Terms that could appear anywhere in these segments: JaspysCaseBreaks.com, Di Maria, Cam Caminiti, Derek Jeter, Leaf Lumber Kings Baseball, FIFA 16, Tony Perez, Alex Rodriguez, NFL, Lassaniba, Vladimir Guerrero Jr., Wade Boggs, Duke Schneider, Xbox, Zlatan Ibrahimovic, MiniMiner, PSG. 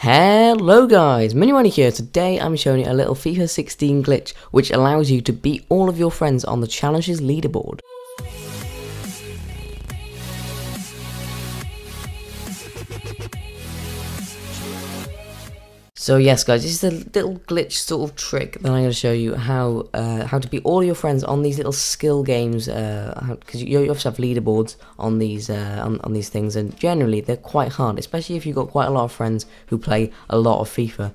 Hello guys, MiniMiner here. Today I'm showing you a little FIFA 16 glitch which allows you to beat all of your friends on the challenges leaderboard. So yes guys, this is a little glitch sort of trick that I'm going to show you how to beat all your friends on these little skill games, because you obviously have leaderboards on these on these things, and generally they're quite hard, especially if you've got quite a lot of friends who play a lot of FIFA.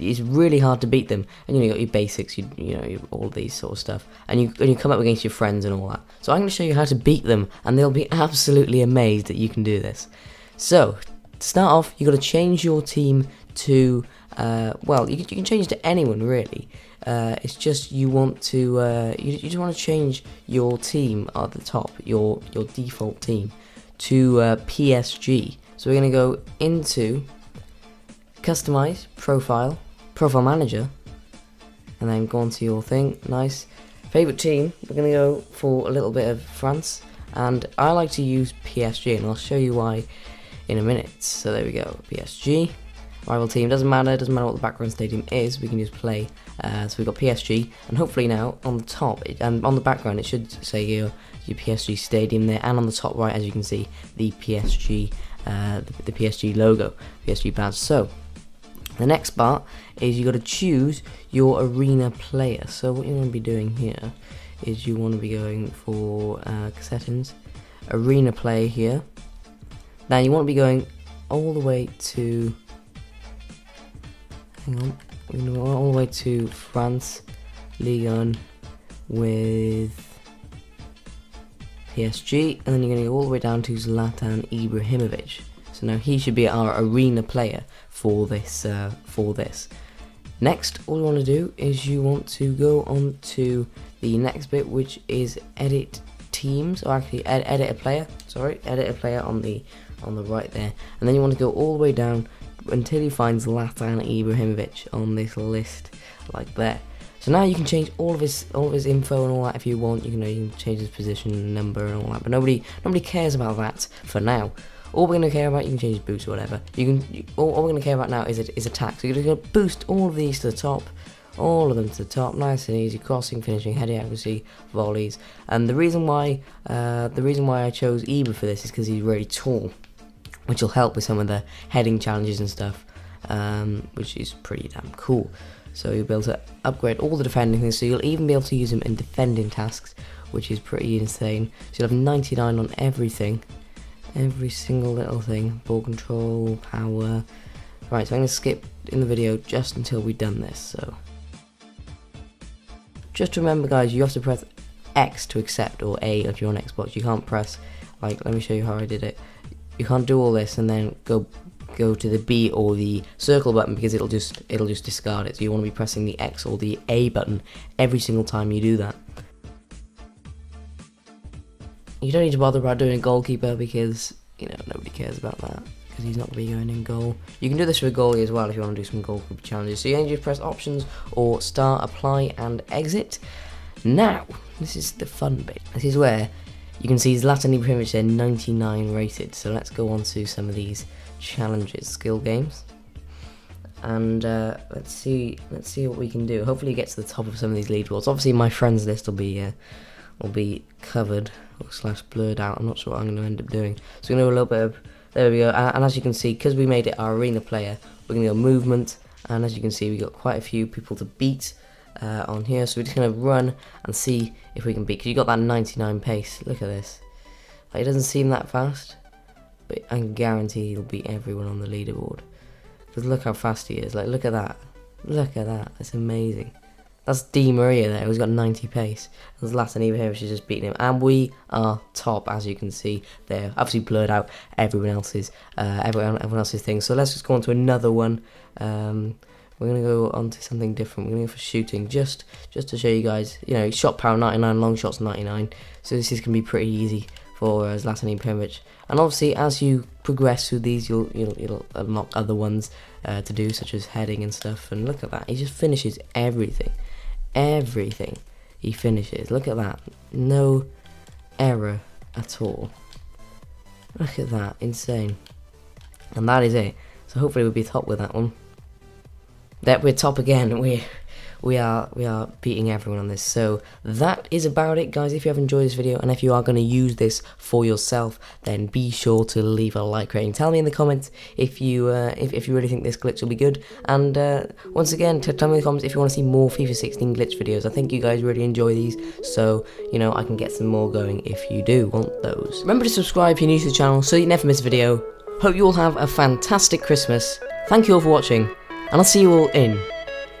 It's really hard to beat them, and you know, you got your basics, you know all these sort of stuff, and you come up against your friends and all that. So I'm going to show you how to beat them, and they'll be absolutely amazed that you can do this. So to start off, you've got to change your team to, well, you can change to anyone really. It's just you want to, you just want to change your team at the top, your default team, to PSG. So we're going to go into Customize, Profile Manager, and then go onto your thing. Nice. Favorite team, we're going to go for a little bit of France, and I like to use PSG, and I'll show you why in a minute. So there we go, PSG. Rival team, doesn't matter what the background stadium is, we can just play. So we've got PSG, and hopefully now on the top, and on the background it should say your PSG stadium there, and on the top right as you can see the PSG, the PSG logo, PSG badge. So the next part is you got to choose your arena player. So what you want to be doing here is you want to be going for settings, arena player here. Now you want to be going all the way to, hang on, all the way to France, Ligue 1 with PSG, and then you're going to go all the way down to Zlatan Ibrahimovic. So now he should be our arena player for this. Next, all you want to do is you want to go on to the next bit, which is edit teams, or actually edit a player. Sorry, edit a player on the right there, and then you want to go all the way down until you find Zlatan Ibrahimovic on this list, like there. So now you can change all of his info and all that if you want. You can change his position, number, and all that. But nobody cares about that for now. All we're gonna care about, you can change his boots or whatever. All we're gonna care about now is attack. So you're just gonna boost all of these to the top. All of them to the top, nice and easy, crossing, finishing, heading, accuracy, volleys. And the reason why I chose Ibra for this is because he's really tall, which will help with some of the heading challenges and stuff, which is pretty damn cool. So you'll be able to upgrade all the defending things, so you'll even be able to use them in defending tasks, which is pretty insane. So you'll have 99 on everything, every single little thing, ball control, power. Right, so I'm going to skip in the video just until we've done this. So just remember guys, you have to press X to accept, or A if you're on Xbox. You can't press, like, let me show you how I did it. You can't do all this and then go to the B or the circle button, because it'll just discard it. So you want to be pressing the X or the A button every single time you do that. You don't need to bother about doing a goalkeeper, because you know nobody cares about that, because he's not going to be going in goal. You can do this with a goalie as well if you want to do some goalkeeper challenges. So you only just press options or start, apply and exit. Now, this is the fun bit. This is where you can see Zlatan Ibrahimovic there, 99 rated. So let's go on to some of these challenges, skill games. And let's see what we can do. Hopefully get to the top of some of these leaderboards. Obviously my friends list will be covered or / blurred out. I'm not sure what I'm going to end up doing. So we're going to do a little bit of, there we go, and as you can see, because we made it our arena player, we're going to go movement, and as you can see, we got quite a few people to beat on here, so we're just going to run and see if we can beat, because you got that 99 pace, look at this. Like, it doesn't seem that fast, but I can guarantee he'll beat everyone on the leaderboard, because look how fast he is, like, look at that, it's amazing. That's Di Maria there, who's got 90 pace. There's Lassaniba here, which is just beating him. And we are top, as you can see there. Obviously blurred out everyone else's thing. So let's just go on to another one. We're going to go on to something different. We're going to go for shooting, just to show you guys. You know, shot power 99, long shots 99. So this is going to be pretty easy for Zlatan Ibrahimovic. And obviously, as you progress through these, you'll unlock other ones to do, such as heading and stuff. And look at that, he just finishes everything. Everything he finishes, look at that, no error at all, look at that, insane. And that is it. So hopefully we'll be top with that one. That we're top again. We are beating everyone on this. So that is about it, guys. If you have enjoyed this video and if you are going to use this for yourself, then be sure to leave a like rating. Tell me in the comments if you really think this glitch will be good. And once again, tell me in the comments if you want to see more FIFA 16 glitch videos. I think you guys really enjoy these, so you know I can get some more going if you do want those. Remember to subscribe if you're new to the channel so you never miss a video. Hope you all have a fantastic Christmas. Thank you all for watching, and I'll see you all in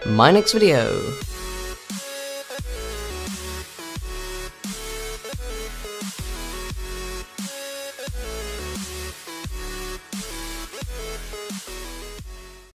my next video.